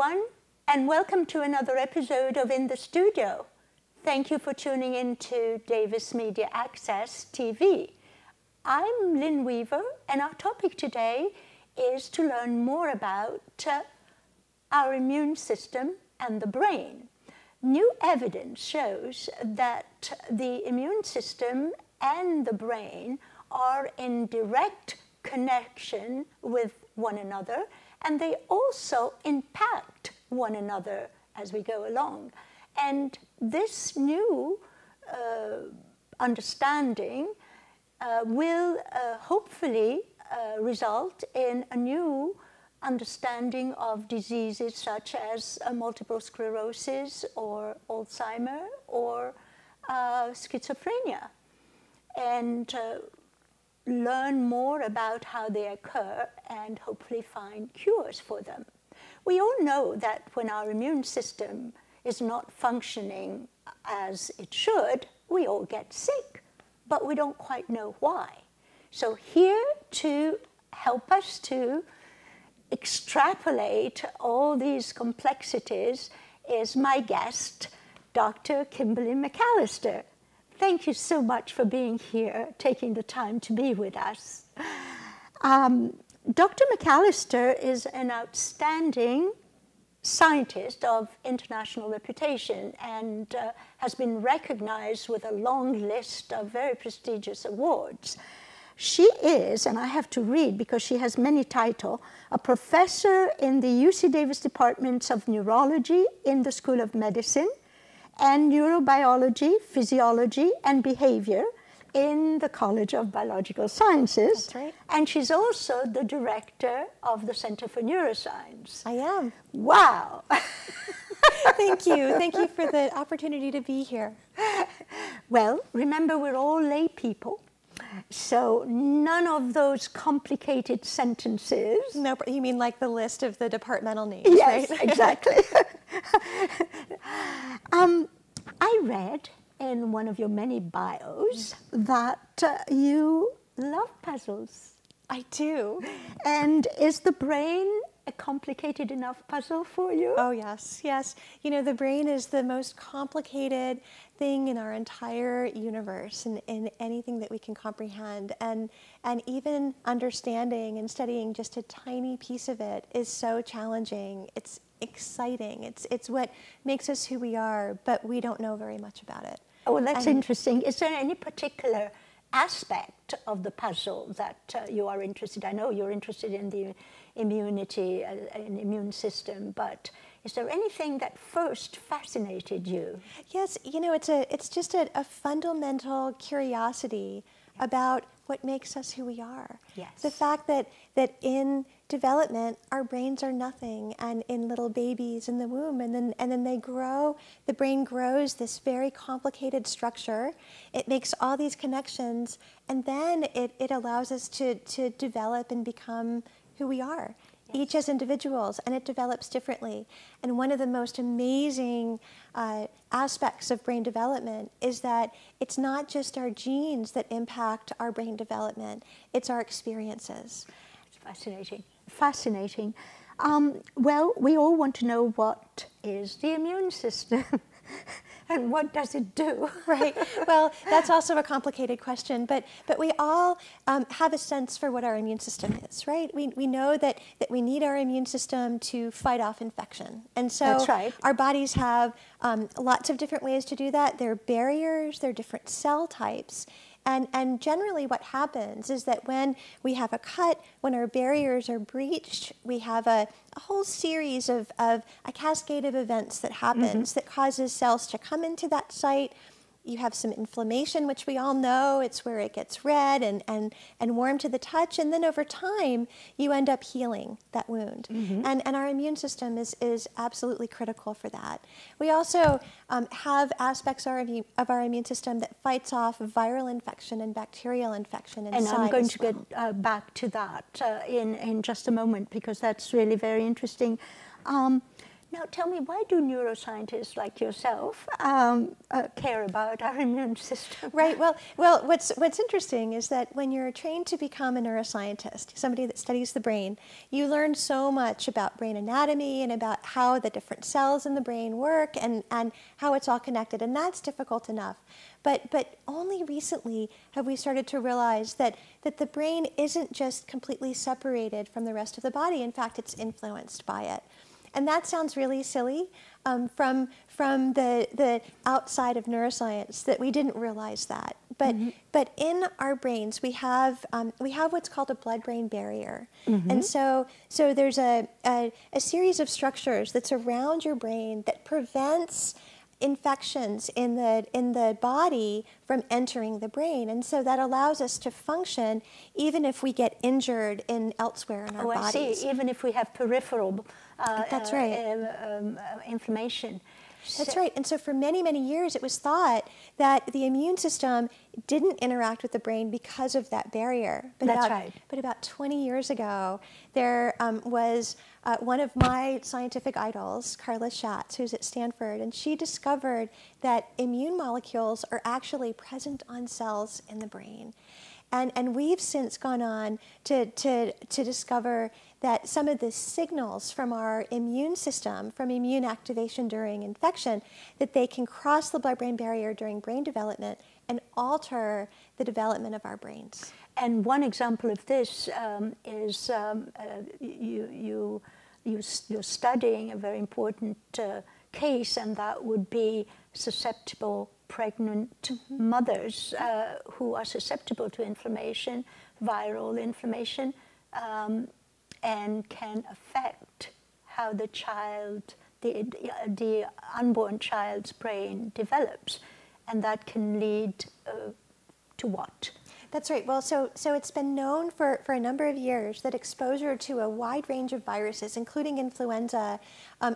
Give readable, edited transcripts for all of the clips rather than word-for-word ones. everyone, and welcome to another episode of In the Studio. Thank you for tuning in to Davis Media Access TV. I'm Lin Weaver, and our topic today is to learn more about our immune system and the brain. New evidence shows that the immune system and the brain are in direct connection with one another, and they also impact one another as we go along. And this new understanding will hopefully result in a new understanding of diseases such as multiple sclerosis or Alzheimer's or schizophrenia, and learn more about how they occur and hopefully find cures for them. We all know that when our immune system is not functioning as it should, we all get sick, but we don't quite know why. So here to help us to extrapolate all these complexities is my guest, Dr. Kimberly McAllister. Thank you so much for being here, taking the time to be with us. Dr. McAllister is an outstanding scientist of international reputation and has been recognized with a long list of very prestigious awards. She is, and I have to read because she has many titles, a professor in the UC Davis Departments of Neurology in the School of Medicine and Neurobiology, Physiology, and Behavior in the College of Biological Sciences. That's right. And she's also the director of the Center for Neuroscience. I am. Wow. Thank you. Thank you for the opportunity to be here. Well, remember, we're all lay people. So none of those complicated sentences. No, you mean like the list of the departmental names, yes, right? Exactly. I read in one of your many bios that you love puzzles. I do. And is the brain a complicated enough puzzle for you? Oh, yes, yes. You know, the brain is the most complicated thing in our entire universe and in anything that we can comprehend. And even understanding and studying just a tiny piece of it is so challenging. It's exciting. It's what makes us who we are, but we don't know very much about it. Oh, well, that's interesting. Is there any particular aspect of the puzzle that you are interested in? I know you're interested in the immunity and immune system, but is there anything that first fascinated you? Yes, you know, it's just a fundamental curiosity about what makes us who we are. Yes. The fact that in development, our brains are nothing, and in little babies in the womb, and then they grow, the brain grows this very complicated structure. It makes all these connections, and then it allows us to develop and become who we are, yes, each as individuals, and it develops differently. And one of the most amazing aspects of brain development is that it's not just our genes that impact our brain development, it's our experiences. Fascinating. Fascinating. Well, we all want to know what is the immune system and what does it do? Right. Well, that's also a complicated question, but we all have a sense for what our immune system is, right? We know that we need our immune system to fight off infection. And so that's right. Our bodies have lots of different ways to do that. There are barriers, there are different cell types. And generally what happens is that when we have a cut, when our barriers are breached, we have a whole series of a cascade of events that happens, mm-hmm, that causes cells to come into that site. You have some inflammation, which we all know, it's where it gets red and warm to the touch. And then over time, you end up healing that wound. Mm-hmm. And our immune system is absolutely critical for that. We also have aspects of our immune system that fights off viral infection and bacterial infection. And I'm going to get back to that in just a moment, because that's really very interesting. Now tell me, why do neuroscientists like yourself care about our immune system? Right, well, what's interesting is that when you're trained to become a neuroscientist, somebody that studies the brain, you learn so much about brain anatomy and about how the different cells in the brain work and how it's all connected, and that's difficult enough. But only recently have we started to realize that the brain isn't just completely separated from the rest of the body. In fact, it's influenced by it. And that sounds really silly from the outside of neuroscience, that we didn't realize that. But, mm-hmm. but in our brains, we have what's called a blood-brain barrier. Mm-hmm. And so there's a series of structures that surround your brain that prevents infections in the body from entering the brain, and so that allows us to function even if we get injured elsewhere in our bodies. I see. Even if we have peripheral that's right. Inflammation. That's right. And so for many, many years, it was thought that the immune system didn't interact with the brain because of that barrier. But about 20 years ago, there was one of my scientific idols, Carla Schatz, who's at Stanford, and she discovered that immune molecules are actually present on cells in the brain. And we've since gone on to discover that some of the signals from our immune system, from immune activation during infection, that they can cross the blood-brain barrier during brain development and alter the development of our brains. And one example of this is you're studying a very important case, and that would be susceptible pregnant mm-hmm. mothers who are susceptible to inflammation, viral inflammation, and can affect how the child, the unborn child's brain develops. And that can lead to what? That's right. Well, so it's been known for a number of years that exposure to a wide range of viruses, including influenza,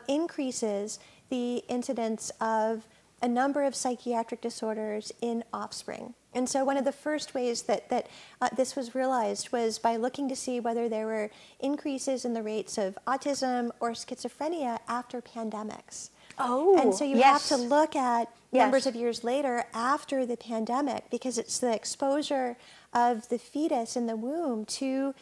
increases the incidence of a number of psychiatric disorders in offspring. And so one of the first ways that this was realized was by looking to see whether there were increases in the rates of autism or schizophrenia after pandemics. Oh, and so you yes. have to look at numbers yes. of years later after the pandemic, because it's the exposure of the fetus in the womb to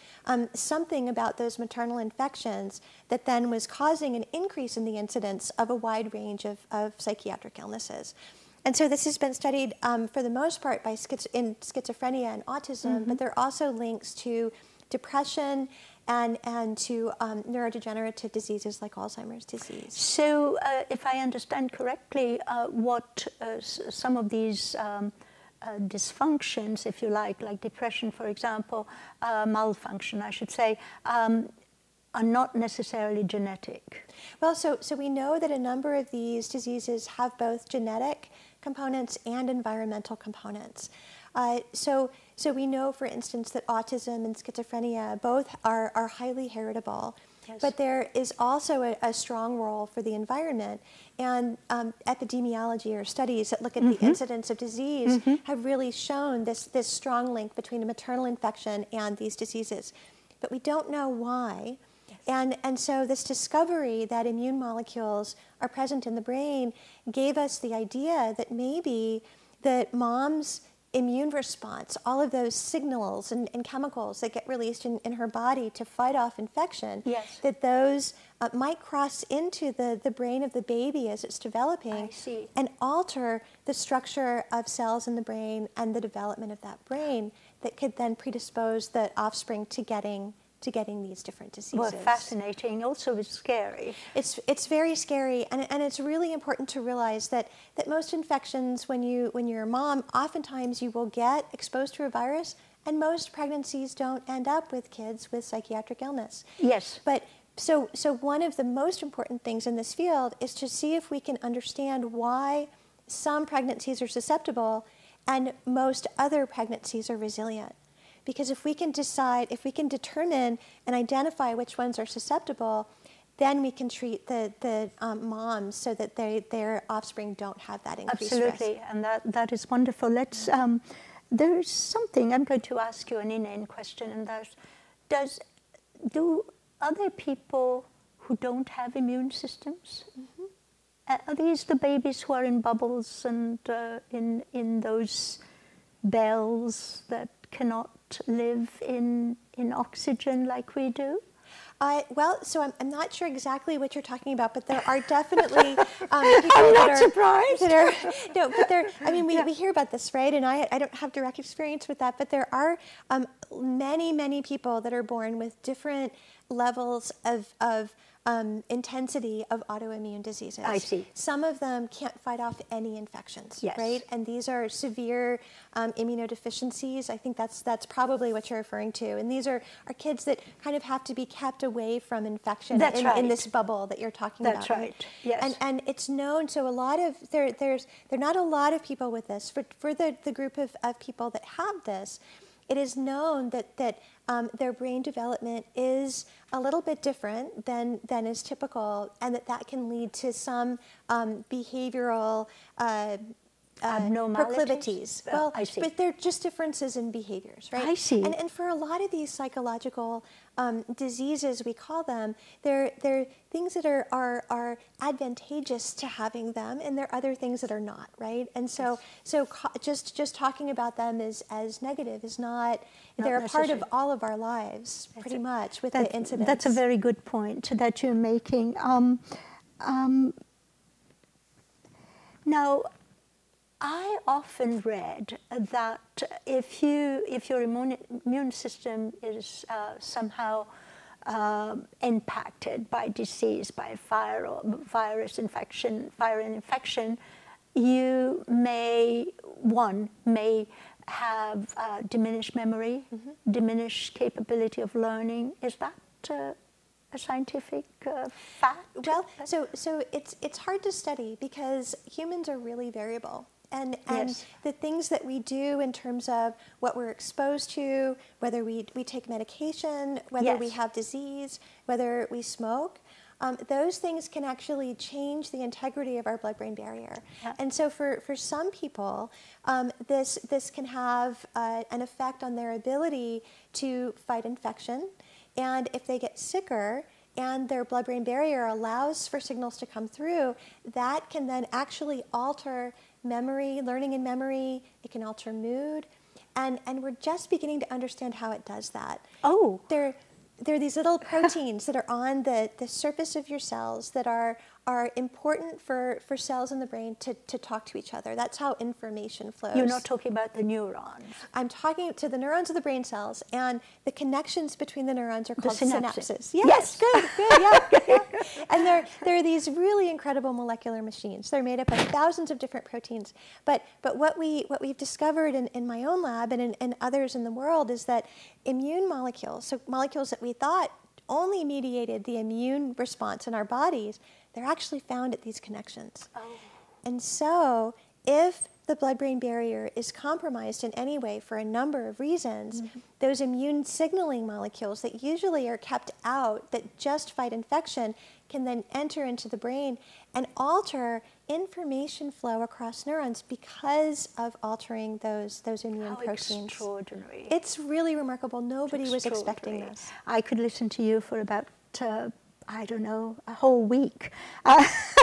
something about those maternal infections that then was causing an increase in the incidence of a wide range of psychiatric illnesses. And so this has been studied for the most part by schizophrenia and autism, mm-hmm. but there are also links to depression and to neurodegenerative diseases like Alzheimer's disease. So if I understand correctly, what some of these dysfunctions, if you like depression, for example, malfunction, I should say, are not necessarily genetic. Well, so we know that a number of these diseases have both genetic components and environmental components. So we know, for instance, that autism and schizophrenia both are highly heritable, yes. but there is also a strong role for the environment. And epidemiology, or studies that look at mm-hmm. the incidence of disease, mm-hmm. have really shown this strong link between a maternal infection and these diseases. But we don't know why. Yes. And so this discovery that immune molecules are present in the brain gave us the idea that maybe that mom's immune response, all of those signals and chemicals that get released in her body to fight off infection, yes. that those might cross into the brain of the baby as it's developing, I see. And alter the structure of cells in the brain and the development of that brain that could then predispose the offspring to getting these different diseases. Well, fascinating. Also, it's scary. It's very scary, and it's really important to realize that most infections, when you're a mom, oftentimes you will get exposed to a virus, and most pregnancies don't end up with kids with psychiatric illness. Yes. But so one of the most important things in this field is to see if we can understand why some pregnancies are susceptible and most other pregnancies are resilient. Because if we can determine and identify which ones are susceptible, then we can treat the moms so that their offspring don't have that increased risk. Absolutely, and that is wonderful. There is something, I'm going to ask you an inane question, and that's, do other people who don't have immune systems? Mm-hmm. Are these the babies who are in bubbles and in those bells that cannot live in oxygen like we do? Well, so I'm not sure exactly what you're talking about, but there are definitely people I'm not surprised. No, but there. I mean, we hear about this, right? And I don't have direct experience with that, but there are many people that are born with different levels of intensity of autoimmune diseases. I see. Some of them can't fight off any infections, yes, right? And these are severe immunodeficiencies. I think that's probably what you're referring to. And these are kids that kind of have to be kept away from infection in this bubble that you're talking about. That's right. Yes. And it's known. So a lot of there are not a lot of people with this. For the group of people that have this, it is known that their brain development is a little bit different than is typical, and that can lead to some behavioral proclivities. Well, I see. But they're just differences in behaviors, right? I see. And for a lot of these psychological diseases, we call them, they're things that are advantageous to having them, and there are other things that are not, right? And so, just talking about them as negative is not. They're a part of all of our lives, pretty much, with the incidents. That's a very good point that you're making. Now, I often read that if your immune system is somehow impacted by disease, by fire or viral infection, you may have diminished memory, mm-hmm, diminished capability of learning. Is that a scientific fact? Well, so it's hard to study because humans are really variable. And yes, the things that we do in terms of what we're exposed to, whether we take medication, whether, yes, we have disease, whether we smoke, those things can actually change the integrity of our blood-brain barrier. Yeah. And so for some people, this can have an effect on their ability to fight infection. And if they get sicker, and their blood-brain barrier allows for signals to come through, that can then actually alter memory, learning and memory. It can alter mood. And we're just beginning to understand how it does that. Oh. There are these little proteins that are on the surface of your cells that are important for cells in the brain to talk to each other. That's how information flows. You're not talking about the neurons. I'm talking to the neurons of the brain cells, and the connections between the neurons are called synapses. Yes, good, yeah, yeah. And there are these really incredible molecular machines. They're made up of thousands of different proteins. But what we've discovered in my own lab and in others in the world is that immune molecules, so molecules that we thought only mediated the immune response in our bodies, they're actually found at these connections. Oh. And so if the blood-brain barrier is compromised in any way for a number of reasons, mm-hmm, those immune signaling molecules that usually are kept out, that just fight infection, can then enter into the brain and alter information flow across neurons because of altering those immune proteins. How extraordinary. It's really remarkable. Nobody was expecting this. I could listen to you for about I don't know, a whole week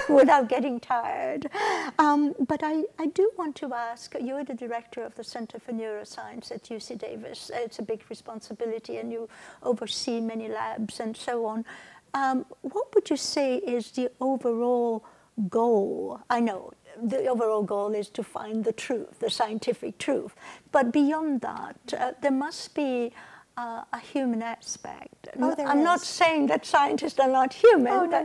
without getting tired. But I do want to ask, you're the director of the Center for Neuroscience at UC Davis. It's a big responsibility, and you oversee many labs and so on. What would you say is the overall goal? I know the overall goal is to find the truth, the scientific truth. But beyond that, there must be a human aspect. Oh, I'm not saying that scientists are not human. Oh, no.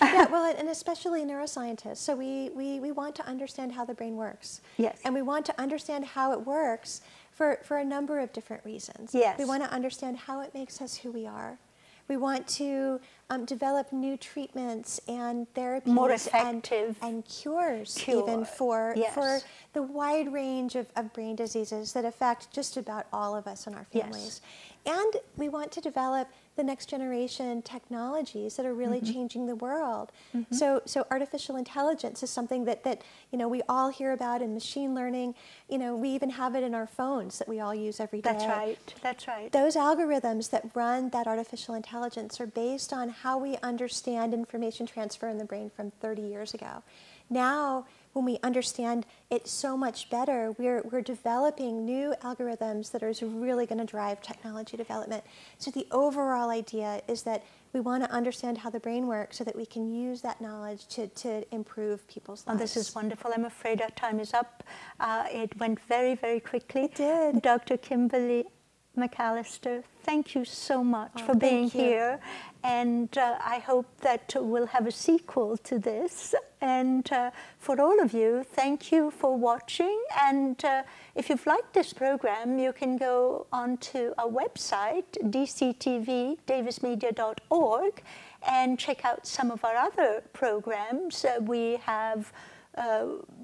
Yeah, well, and especially neuroscientists. So we want to understand how the brain works. Yes. And we want to understand how it works for a number of different reasons. Yes. We want to understand how it makes us who we are. We want to develop new treatments and therapies, more effective, and cures even for the wide range of brain diseases that affect just about all of us in our families. Yes. And we want to develop the next generation technologies that are really mm-hmm. changing the world. Mm-hmm. So artificial intelligence is something that we all hear about in machine learning. We even have it in our phones that we all use every day. That's right. That's right. Those algorithms that run that artificial intelligence are based on how we understand information transfer in the brain from 30 years ago. Now, when we understand it so much better, we're developing new algorithms that are really going to drive technology development. So the overall idea is that we want to understand how the brain works so that we can use that knowledge to improve people's lives. Oh, this is wonderful. I'm afraid our time is up. It went very, very quickly. It did. Dr. Kimberly McAllister, thank you so much for being here, and I hope that we'll have a sequel to this. And for all of you, thank you for watching, and if you've liked this program, you can go onto our website, dctv.davismedia.org, and check out some of our other programs. We have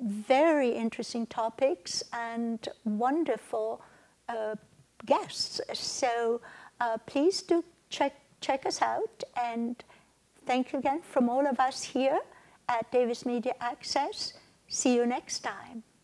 very interesting topics and wonderful guests. So please do check us out, and thank you again from all of us here at Davis Media Access. See you next time.